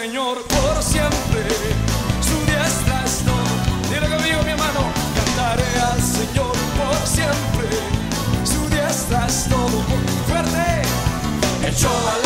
Señor por siempre, su diestra es todo. Dile conmigo, mi hermano, cantaré al Señor por siempre, su diestra es todo. Fuerte, hecho